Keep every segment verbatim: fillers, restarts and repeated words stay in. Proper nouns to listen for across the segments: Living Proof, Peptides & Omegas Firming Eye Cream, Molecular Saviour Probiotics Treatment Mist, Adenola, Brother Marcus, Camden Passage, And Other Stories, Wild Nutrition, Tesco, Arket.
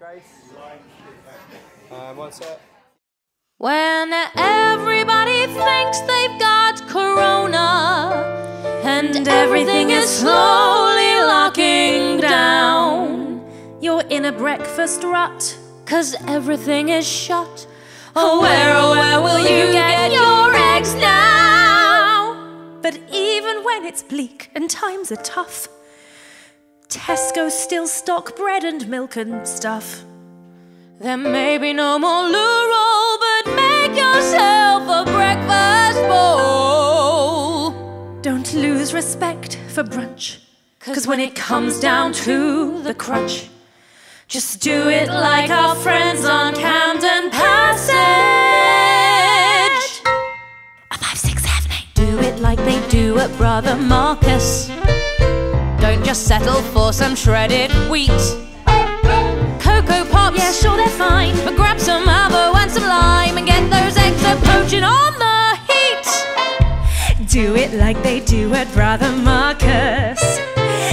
Grace. Um, one sec. When everybody thinks they've got corona and everything is slowly locking down, you're in a breakfast rut, cause everything is shut. Oh, where, oh, where will you get your eggs now? But even when it's bleak and times are tough, Tesco still stock bread and milk and stuff. There may be no more loo roll, but make yourself a breakfast bowl. Don't lose respect for brunch, cause when it comes down to the crunch, just do it like our friends on Camden Passage. A five, six, seven, eight. Do it like they do at Brother Marcus. Don't just settle for some shredded wheat. Cocoa Pops, yeah, sure they're fine, but grab some avo and some lime and get those eggs a poaching on the heat. Do it like they do at Brother Marcus.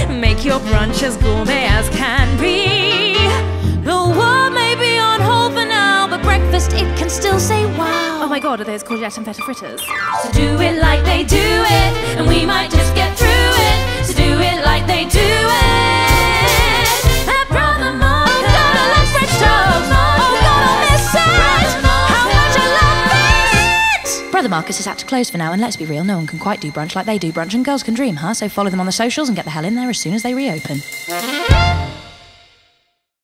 Make your brunch as gourmet as can be. The world may be on hold for now, but breakfast it can still say wow. Oh my god, are those courgette and feta fritters? So do it like they do it, and we might just get through it. So do it like they do it. That Brother Marcus. Oh god, I love French toast. Oh god, I miss it. How much I love this. Brother Marcus has had to close for now, and let's be real, no one can quite do brunch like they do brunch, and girls can dream, huh? So follow them on the socials and get the hell in there as soon as they reopen.